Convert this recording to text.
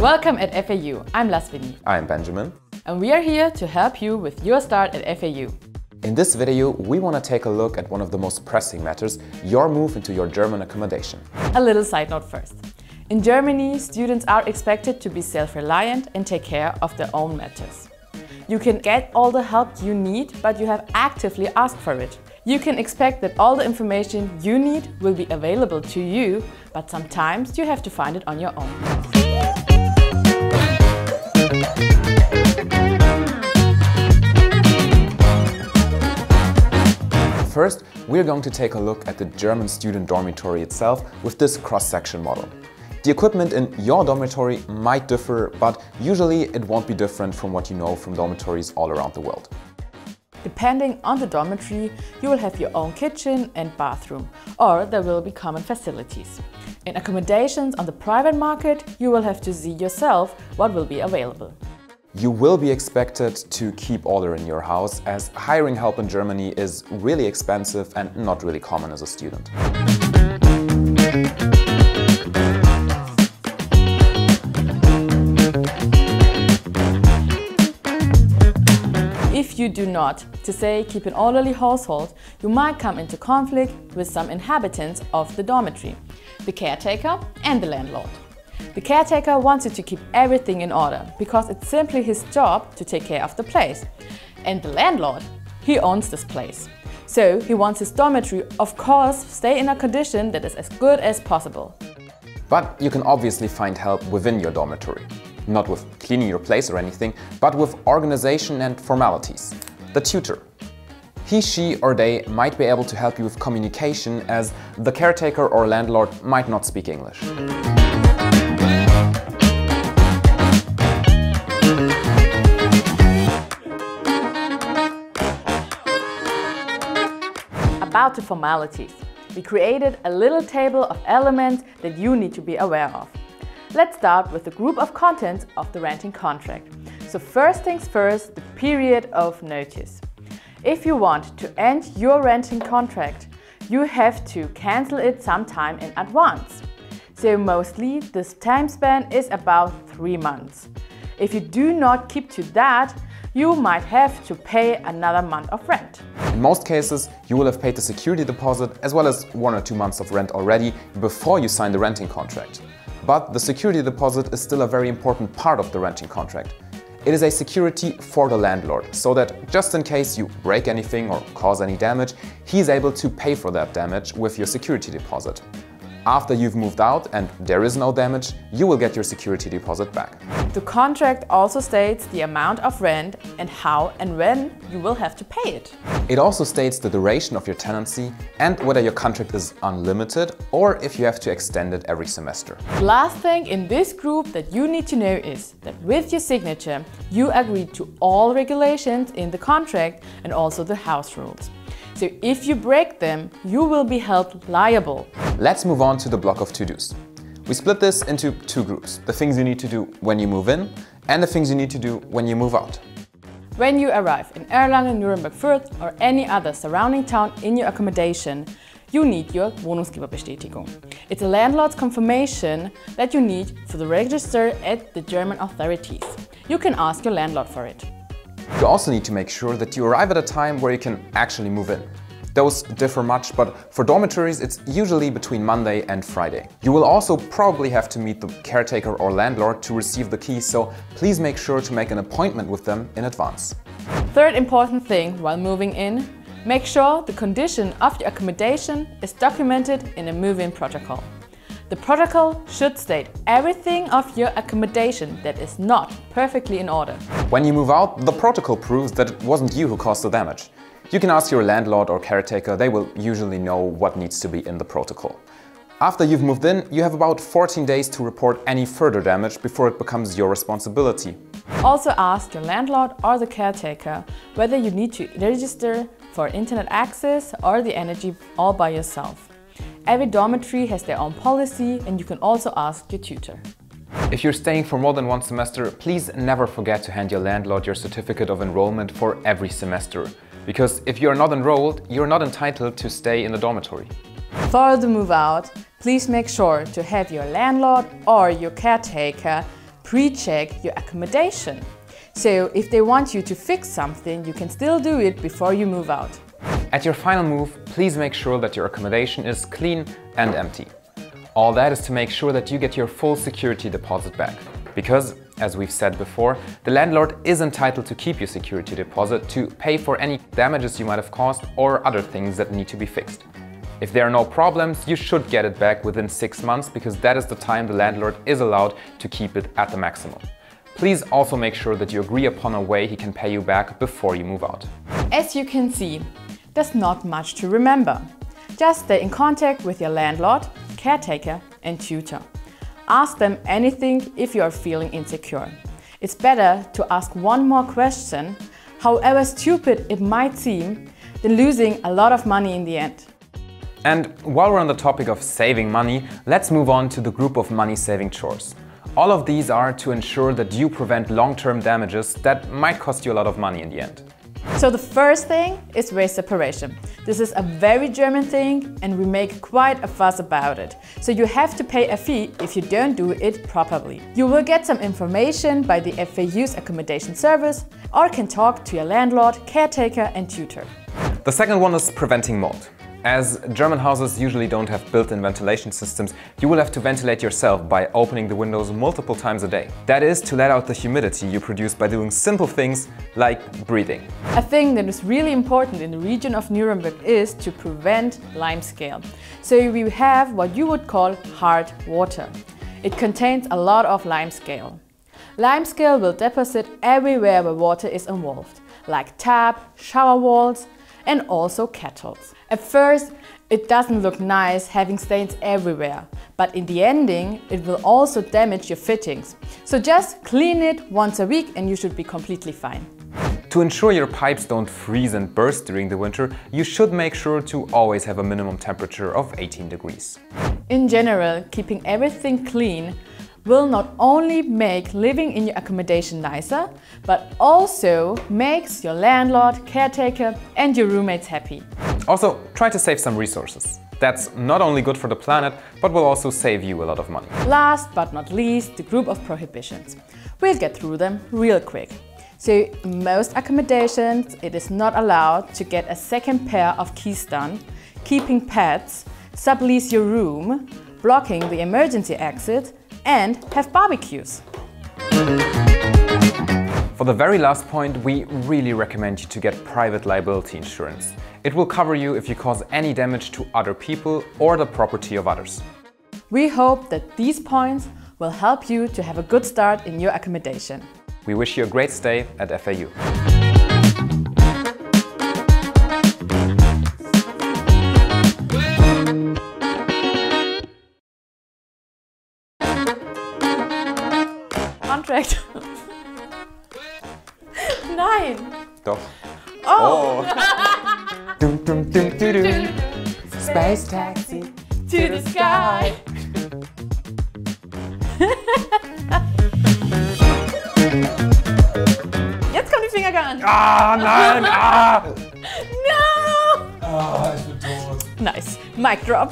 Welcome at FAU. I'm Lasvini. I'm Benjamin. And we are here to help you with your start at FAU. In this video, we want to take a look at one of the most pressing matters, your move into your German accommodation. A little side note first. In Germany, students are expected to be self-reliant and take care of their own matters. You can get all the help you need, but you have actively asked for it. You can expect that all the information you need will be available to you, but sometimes you have to find it on your own. First, we're going to take a look at the German student dormitory itself with this cross-section model. The equipment in your dormitory might differ, but usually it won't be different from what you know from dormitories all around the world. Depending on the dormitory, you will have your own kitchen and bathroom, or there will be common facilities. In accommodations on the private market, you will have to see yourself what will be available. You will be expected to keep order in your house, as hiring help in Germany is really expensive and not really common as a student. If you do not, to say, keep an orderly household, you might come into conflict with some inhabitants of the dormitory, the caretaker and the landlord. The caretaker wants you to keep everything in order, because it's simply his job to take care of the place. And the landlord, he owns this place. So he wants his dormitory, of course, stay in a condition that is as good as possible. But you can obviously find help within your dormitory. Not with cleaning your place or anything, but with organization and formalities. The tutor. He, she or they might be able to help you with communication, as the caretaker or landlord might not speak English. About the formalities. We created a little table of elements that you need to be aware of. Let's start with the group of contents of the renting contract. So first things first, the period of notice. If you want to end your renting contract, you have to cancel it sometime in advance. So mostly this time span is about 3 months. If you do not keep to that, you might have to pay another month of rent. In most cases, you will have paid the security deposit as well as 1 or 2 months of rent already before you sign the renting contract. But the security deposit is still a very important part of the renting contract. It is a security for the landlord, so that just in case you break anything or cause any damage, he is able to pay for that damage with your security deposit. After you've moved out and there is no damage, you will get your security deposit back. The contract also states the amount of rent and how and when you will have to pay it. It also states the duration of your tenancy and whether your contract is unlimited or if you have to extend it every semester. The last thing in this group that you need to know is that with your signature, you agree to all regulations in the contract and also the house rules. So if you break them, you will be held liable. Let's move on to the block of to-dos. We split this into 2 groups, the things you need to do when you move in and the things you need to do when you move out. When you arrive in Erlangen, Nuremberg, Fürth or any other surrounding town in your accommodation, you need your Wohnungsgeberbestätigung. It's a landlord's confirmation that you need for the register at the German authorities. You can ask your landlord for it. You also need to make sure that you arrive at a time where you can actually move in. Those differ much, but for dormitories it's usually between Monday and Friday. You will also probably have to meet the caretaker or landlord to receive the keys, so please make sure to make an appointment with them in advance. Third important thing while moving in, make sure the condition of your accommodation is documented in a move-in protocol. The protocol should state everything of your accommodation that is not perfectly in order. When you move out, the protocol proves that it wasn't you who caused the damage. You can ask your landlord or caretaker, they will usually know what needs to be in the protocol. After you've moved in, you have about 14 days to report any further damage before it becomes your responsibility. Also ask your landlord or the caretaker whether you need to register for internet access or the energy all by yourself. Every dormitory has their own policy, and you can also ask your tutor. If you're staying for more than 1 semester, please never forget to hand your landlord your certificate of enrollment for every semester. Because if you're not enrolled, you're not entitled to stay in the dormitory. For the move out, please make sure to have your landlord or your caretaker pre-check your accommodation. So if they want you to fix something, you can still do it before you move out. At your final move, please make sure that your accommodation is clean and empty. All that is to make sure that you get your full security deposit back. Because, as we've said before, the landlord is entitled to keep your security deposit to pay for any damages you might have caused or other things that need to be fixed. If there are no problems, you should get it back within 6 months because that is the time the landlord is allowed to keep it at the maximum. Please also make sure that you agree upon a way he can pay you back before you move out. As you can see, there's not much to remember. Just stay in contact with your landlord, caretaker and tutor. Ask them anything if you are feeling insecure. It's better to ask one more question, however stupid it might seem, than losing a lot of money in the end. And while we're on the topic of saving money, let's move on to the group of money-saving chores. All of these are to ensure that you prevent long-term damages that might cost you a lot of money in the end. So the first thing is waste separation. This is a very German thing and we make quite a fuss about it. So you have to pay a fee if you don't do it properly. You will get some information by the FAU's accommodation service or can talk to your landlord, caretaker and tutor. The second one is preventing mold. As German houses usually don't have built-in ventilation systems, you will have to ventilate yourself by opening the windows multiple times a day. That is to let out the humidity you produce by doing simple things like breathing. A thing that is really important in the region of Nuremberg is to prevent lime scale. So we have what you would call hard water. It contains a lot of lime scale. Lime scale will deposit everywhere where water is involved, like tap, shower walls, and also kettles. At first, it doesn't look nice having stains everywhere, but in the ending, it will also damage your fittings. So just clean it once a week and you should be completely fine. To ensure your pipes don't freeze and burst during the winter, you should make sure to always have a minimum temperature of 18 degrees. In general, keeping everything clean will not only make living in your accommodation nicer, but also makes your landlord, caretaker and your roommates happy. Also, try to save some resources. That's not only good for the planet, but will also save you a lot of money. Last but not least, the group of prohibitions. We'll get through them real quick. So, in most accommodations, it is not allowed to get a second pair of keys done, keeping pets, sublease your room, blocking the emergency exit, and have barbecues. For the very last point, we really recommend you to get private liability insurance. It will cover you if you cause any damage to other people or the property of others. We hope that these points will help you to have a good start in your accommodation. We wish you a great stay at FAU. Nein! Doch. Oh! Dum, dum, dum, dum, dum. Space Taxi to the sky! Jetzt kommt die Finger an! Ah, nein! Ah! No! Ah, ich bin tot. Nice. Mic drop.